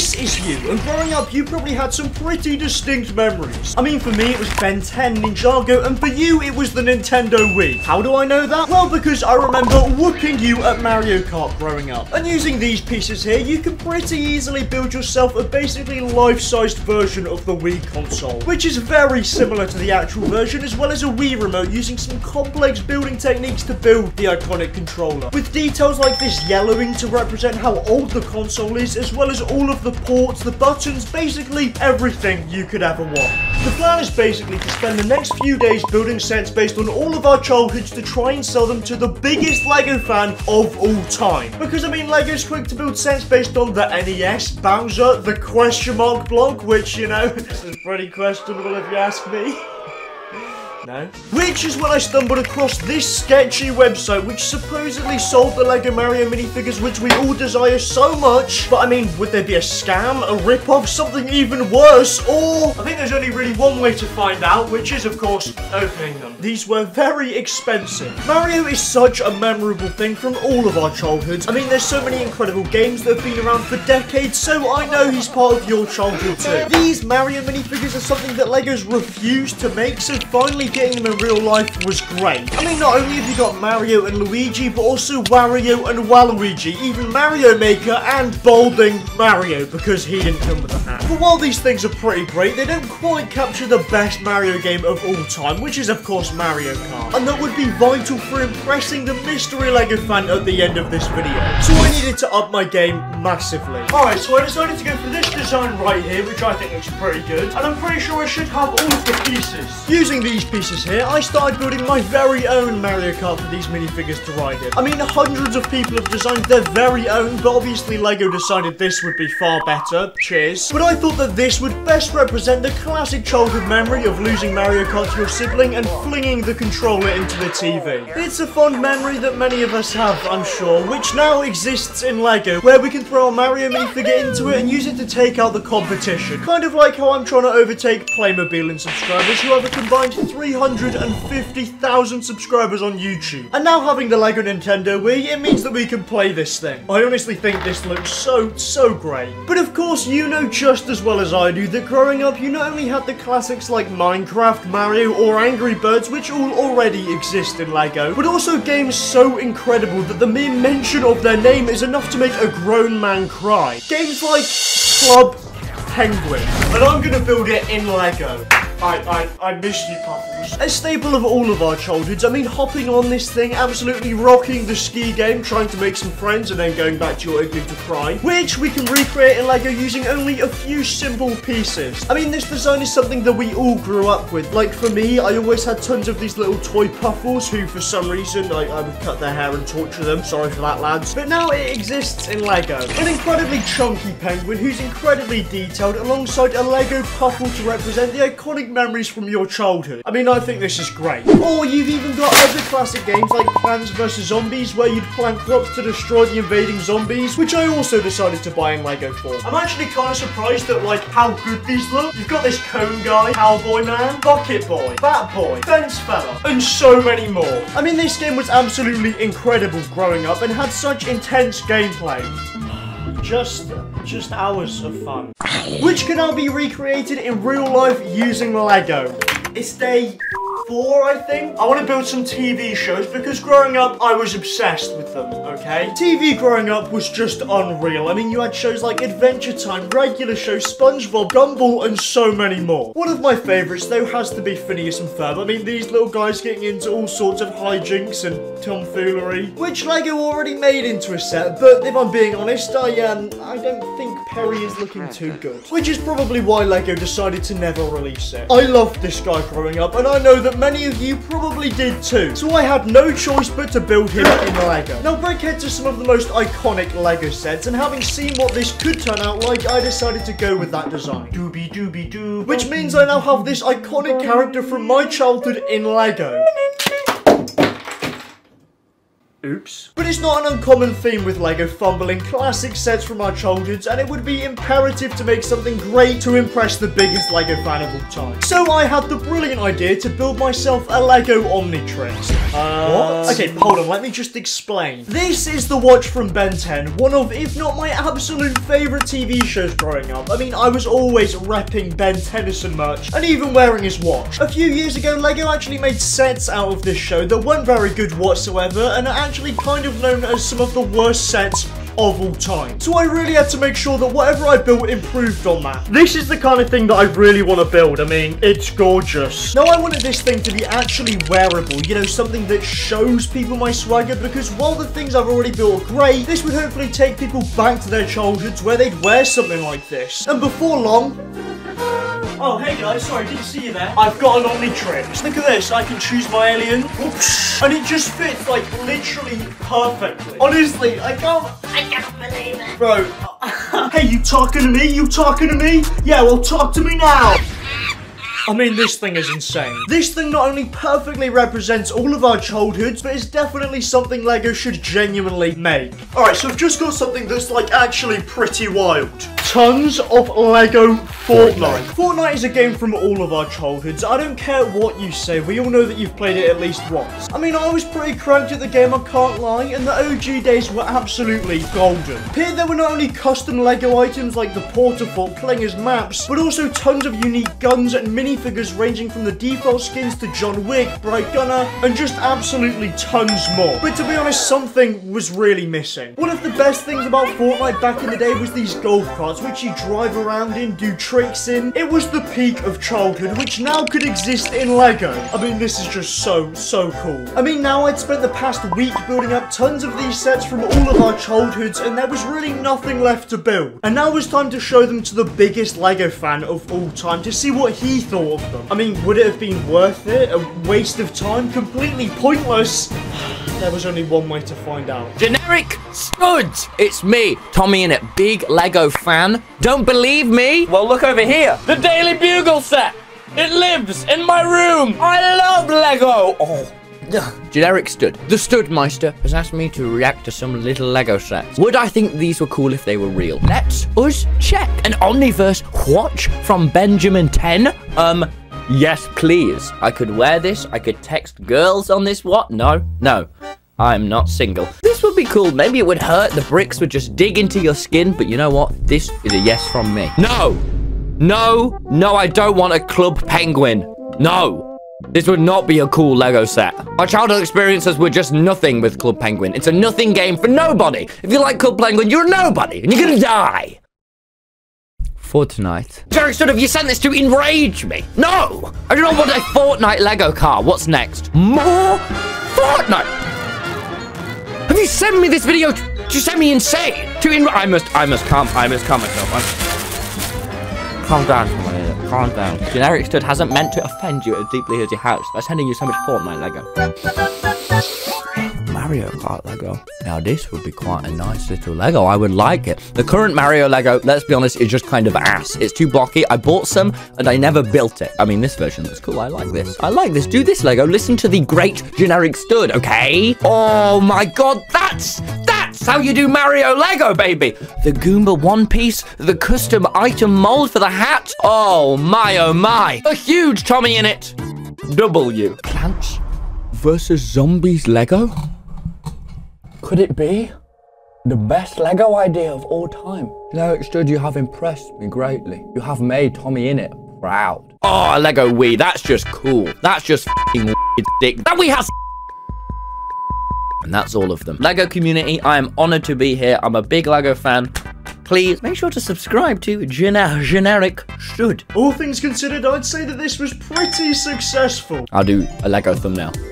this is you, and growing up you probably had some pretty distinct memories. I mean, for me it was Ben 10, Ninjago, and for you it was the Nintendo Wii. How do I know that? Well, because I remember whooping you at Mario Kart growing up. And using these pieces here, you can pretty easily build yourself a basically life-sized version of the Wii console, which is very similar to the actual version, as well as a Wii remote, using some complex building techniques to build the iconic controller, with details like this yellowing to represent how old the console is, as well as all of the ports, the buttons, basically everything you could ever want. The plan is basically to spend the next few days building sets based on all of our childhoods to try and sell them to the biggest LEGO fan of all time. Because I mean, LEGO's quick to build sets based on the NES, Bowser, the question mark block, which, you know, this is pretty questionable if you ask me. No. Which is when I stumbled across this sketchy website which supposedly sold the LEGO Mario minifigures which we all desire so much. But I mean, would there be a scam, a rip-off, something even worse, or... I think there's only really one way to find out, which is, of course, opening them. These were very expensive. Mario is such a memorable thing from all of our childhoods. I mean, there's so many incredible games that have been around for decades, so I know he's part of your childhood too. These Mario minifigures are something that LEGOs refuse to make, so finally getting them in real life was great. I mean, not only have you got Mario and Luigi, but also Wario and Waluigi, even Mario Maker and balding Mario, because he didn't come with a hat. But while these things are pretty great, they don't quite capture the best Mario game of all time, which is, of course, Mario Kart. And that would be vital for impressing the mystery LEGO fan at the end of this video. So I needed to up my game massively. Alright, so I decided to go for this design right here, which I think looks pretty good, and I'm pretty sure I should have all of the pieces. Using these pieces here, I started building my very own Mario Kart for these minifigures to ride in. I mean, hundreds of people have designed their very own, but obviously LEGO decided this would be far better. Cheers. But I thought that this would best represent the classic childhood memory of losing Mario Kart to your sibling and flinging the controller into the TV. It's a fond memory that many of us have, I'm sure, which now exists in LEGO, where we can throw our Mario minifigure into it and use it to take out the competition. Kind of like how I'm trying to overtake Playmobil in subscribers, who have a combined 350,000 subscribers on YouTube. And now having the LEGO Nintendo Wii, it means that we can play this thing. I honestly think this looks so great. But of course, you know just as well as I do that growing up, you not only had the classics like Minecraft, Mario, or Angry Birds, which all already exist in LEGO, but also games so incredible that the mere mention of their name is enough to make a grown man cry. Games like Club Penguin. And I'm gonna build it in LEGO. I miss you, Puffles. A staple of all of our childhoods. I mean, hopping on this thing, absolutely rocking the ski game, trying to make some friends, and then going back to your igloo to cry, which we can recreate in LEGO using only a few simple pieces. I mean, this design is something that we all grew up with. Like, for me, I always had tons of these little toy Puffles, who, for some reason, I would cut their hair and torture them. Sorry for that, lads. But now it exists in LEGO. An incredibly chunky penguin who's incredibly detailed, alongside a LEGO Puffle to represent the iconic memories from your childhood. I mean, I think this is great. Or you've even got other classic games like Plants vs. Zombies, where you'd plant crops to destroy the invading zombies, which I also decided to buy in LEGO form. I'm actually kind of surprised at, like, how good these look. You've got this cone guy, cowboy man, bucket boy, bat boy, fence fella, and so many more. I mean, this game was absolutely incredible growing up and had such intense gameplay. Just hours of fun. Which can now be recreated in real life using LEGO. It's day 4, I think. I want to build some TV shows because growing up, I was obsessed with them, okay? TV growing up was just unreal. I mean, you had shows like Adventure Time, Regular Show, SpongeBob, Gumball, and so many more. One of my favorites, though, has to be Phineas and Ferb. I mean, these little guys getting into all sorts of hijinks and tomfoolery, which LEGO already made into a set, but if I'm being honest, I don't think Perry is looking too good. Which is probably why LEGO decided to never release it. I loved this guy growing up, and I know that many of you probably did too, so I had no choice but to build him in LEGO. Now, break heads are some of the most iconic LEGO sets, and having seen what this could turn out like, I decided to go with that design. Doobie doobie doo. Which means I now have this iconic character from my childhood in LEGO. Oops. But it's not an uncommon theme with LEGO fumbling classic sets from our childhoods, and it would be imperative to make something great to impress the biggest LEGO fan of all time. So I had the brilliant idea to build myself a LEGO Omnitrix. What? Okay, hold on, let me just explain. This is the watch from Ben 10, one of, if not my absolute favourite TV shows growing up. I mean, I was always repping Ben Tennyson merch, and even wearing his watch. A few years ago, LEGO actually made sets out of this show that weren't very good whatsoever, and actually kind of known as some of the worst sets of all time. So I really had to make sure that whatever I built improved on that. This is the kind of thing that I really want to build. I mean, it's gorgeous. Now I wanted this thing to be actually wearable, you know, something that shows people my swagger, because while the things I've already built are great, this would hopefully take people back to their childhoods where they'd wear something like this. And before long... Oh, hey guys, sorry, didn't see you there. I've got an Omnitrix. Look at this, I can choose my alien. Oops. And it just fits, like, literally perfectly. Honestly, I can't believe it. Bro, hey, you talking to me? You talking to me? Yeah, well, talk to me now. I mean, this thing is insane. This thing not only perfectly represents all of our childhoods, but it's definitely something LEGO should genuinely make. Alright, so I've just got something that's, like, actually pretty wild. Tons of LEGO Fortnite. Fortnite is a game from all of our childhoods. I don't care what you say, we all know that you've played it at least once. I mean, I was pretty cranked at the game, I can't lie, and the OG days were absolutely golden. Here there were not only custom LEGO items like the Portafort playing as maps, but also tons of unique guns and minifigures ranging from the default skins to John Wick, Bright Gunner, and just absolutely tons more. But to be honest, something was really missing. One of the best things about Fortnite back in the day was these golf carts, which you drive around in, do tricks in. It was the peak of childhood, which now could exist in LEGO. I mean, this is just so cool. I mean, now I'd spent the past week building up tons of these sets from all of our childhoods, and there was really nothing left to build. And now it was time to show them to the biggest LEGO fan of all time to see what he thought of them. I mean, would it have been worth it? A waste of time? Completely pointless? There was only one way to find out. Generic Stud! It's me, Tommy in it, big LEGO fan. Don't believe me? Well, look over here. The Daily Bugle set! It lives in my room! I love LEGO! Oh. Generic Stud. The Studmeister has asked me to react to some little LEGO sets. Would I think these were cool if they were real? Let's us check. An Omniverse watch from Benjamin 10? Yes, please. I could wear this. I could text girls on this. What? No. I'm not single. This would be cool. Maybe it would hurt. The bricks would just dig into your skin. But you know what? This is a yes from me. No, I don't want a Club Penguin. No. This would not be a cool LEGO set. Our childhood experiences were just nothing with Club Penguin. It's a nothing game for nobody. If you like Club Penguin, you're a nobody. And you're gonna die. Fortnite. Generic Stud, have you sent this to enrage me? No! I do not want a Fortnite LEGO car. What's next? More Fortnite! Have you sent me this video to send me insane? I must calm myself. Calm down, someone in it. Calm down. Generic Stud hasn't meant to offend you as deeply as he has. By sending you so much Fortnite LEGO. Mario Kart LEGO. Now this would be quite a nice little LEGO. I would like it. The current Mario LEGO, let's be honest, is just kind of ass. It's too blocky. I bought some and I never built it. I mean, this version looks cool. I like this. I like this. Do this LEGO. Listen to the great Generic Stud, okay? Oh my god, that's how you do Mario LEGO, baby. The Goomba one piece, the custom item mold for the hat. Oh my, oh my. A huge Tommy in it. W. Plants vs. Zombies LEGO? Could it be the best LEGO idea of all time? Generic Stud, you have impressed me greatly. You have made Tommy in it proud. Oh, a LEGO Wii, that's just cool. That's just f***ing dick. That Wii has... And that's all of them. LEGO community, I am honoured to be here. I'm a big LEGO fan. Please make sure to subscribe to Generic Stud. All things considered, I'd say that this was pretty successful. I'll do a LEGO thumbnail.